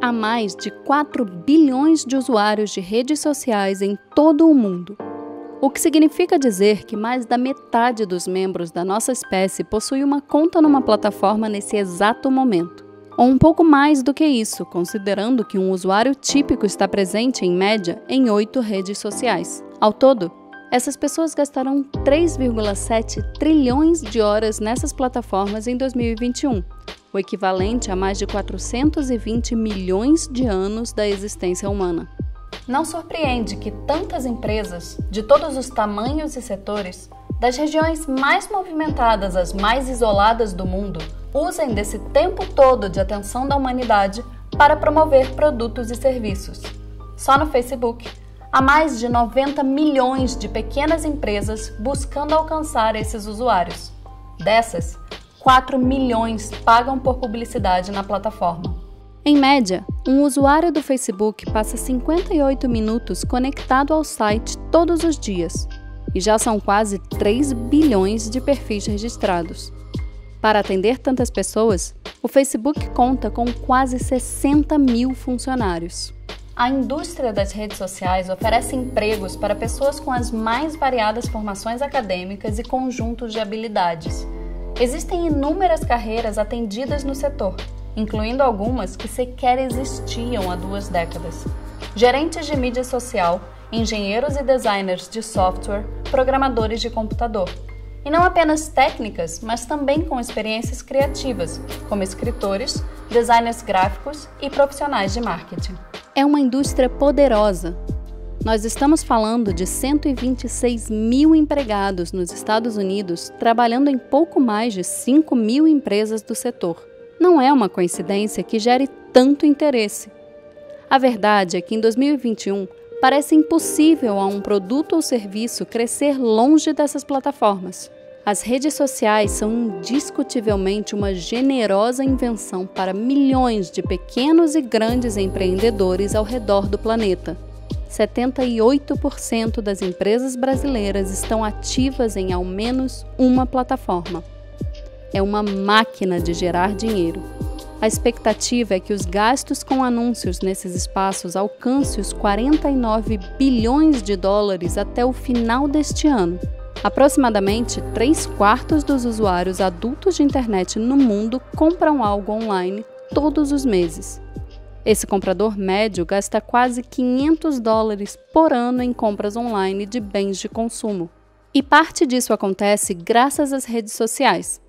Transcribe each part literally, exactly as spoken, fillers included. a mais de quatro bilhões de usuários de redes sociais em todo o mundo, o que significa dizer que mais da metade dos membros da nossa espécie possui uma conta numa plataforma nesse exato momento, ou um pouco mais do que isso, considerando que um usuário típico está presente, em média, em oito redes sociais. Ao todo, essas pessoas gastaram três vírgula sete trilhões de horas nessas plataformas em dois mil e vinte e um, o equivalente a mais de quatrocentos e vinte milhões de anos da existência humana. Não surpreende que tantas empresas, de todos os tamanhos e setores, das regiões mais movimentadas às mais isoladas do mundo, usem desse tempo todo de atenção da humanidade para promover produtos e serviços. Só no Facebook, há mais de noventa milhões de pequenas empresas buscando alcançar esses usuários. Dessas, quatro milhões pagam por publicidade na plataforma. Em média, um usuário do Facebook passa cinquenta e oito minutos conectado ao site todos os dias, e já são quase três bilhões de perfis registrados. Para atender tantas pessoas, o Facebook conta com quase sessenta mil funcionários. A indústria das redes sociais oferece empregos para pessoas com as mais variadas formações acadêmicas e conjuntos de habilidades. Existem inúmeras carreiras atendidas no setor, incluindo algumas que sequer existiam há duas décadas. Gerentes de mídia social, engenheiros e designers de software, programadores de computador. E não apenas técnicas, mas também com experiências criativas, como escritores, designers gráficos e profissionais de marketing. É uma indústria poderosa. Nós estamos falando de cento e vinte e seis mil empregados nos Estados Unidos trabalhando em pouco mais de cinco mil empresas do setor. Não é uma coincidência que gere tanto interesse. A verdade é que em dois mil e vinte e um parece impossível a um produto ou serviço crescer longe dessas plataformas. As redes sociais são indiscutivelmente uma generosa invenção para milhões de pequenos e grandes empreendedores ao redor do planeta. setenta e oito por cento das empresas brasileiras estão ativas em ao menos uma plataforma. É uma máquina de gerar dinheiro. A expectativa é que os gastos com anúncios nesses espaços alcancem os quarenta e nove bilhões de dólares até o final deste ano. Aproximadamente três quartos dos usuários adultos de internet no mundo compram algo online todos os meses. Esse comprador médio gasta quase quinhentos dólares por ano em compras online de bens de consumo. E parte disso acontece graças às redes sociais.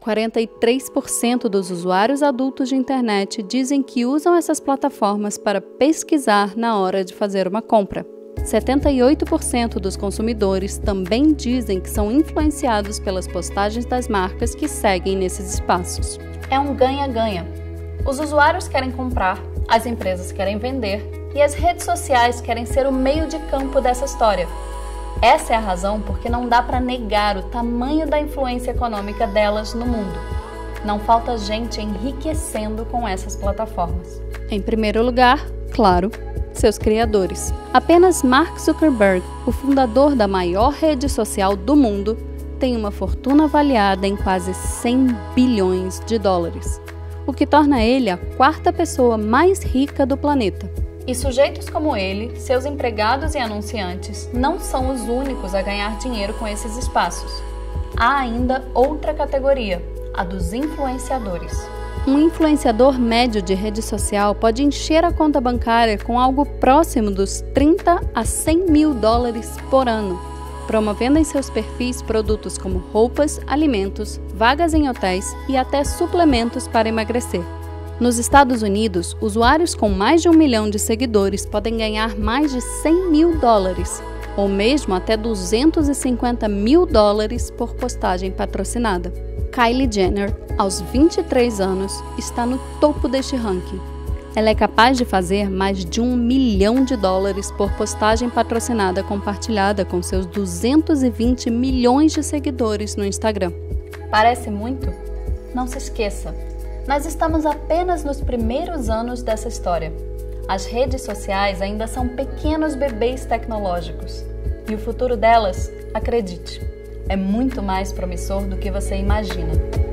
quarenta e três por cento dos usuários adultos de internet dizem que usam essas plataformas para pesquisar na hora de fazer uma compra. setenta e oito por cento dos consumidores também dizem que são influenciados pelas postagens das marcas que seguem nesses espaços. É um ganha-ganha. Os usuários querem comprar, as empresas querem vender e as redes sociais querem ser o meio de campo dessa história. Essa é a razão porque não dá para negar o tamanho da influência econômica delas no mundo. Não falta gente enriquecendo com essas plataformas. Em primeiro lugar, claro, seus criadores. Apenas Mark Zuckerberg, o fundador da maior rede social do mundo, tem uma fortuna avaliada em quase cem bilhões de dólares, o que torna ele a quarta pessoa mais rica do planeta. E sujeitos como ele, seus empregados e anunciantes, não são os únicos a ganhar dinheiro com esses espaços. Há ainda outra categoria, a dos influenciadores. Um influenciador médio de rede social pode encher a conta bancária com algo próximo dos trinta a cem mil dólares por ano, promovendo em seus perfis produtos como roupas, alimentos, vagas em hotéis e até suplementos para emagrecer. Nos Estados Unidos, usuários com mais de um milhão de seguidores podem ganhar mais de cem mil dólares, ou mesmo até duzentos e cinquenta mil dólares por postagem patrocinada. Kylie Jenner, aos vinte e três anos, está no topo deste ranking. Ela é capaz de fazer mais de um milhão de dólares por postagem patrocinada compartilhada com seus duzentos e vinte milhões de seguidores no Instagram. Parece muito? Não se esqueça, nós estamos apenas nos primeiros anos dessa história. As redes sociais ainda são pequenos bebês tecnológicos. E o futuro delas, acredite, é muito mais promissor do que você imagina.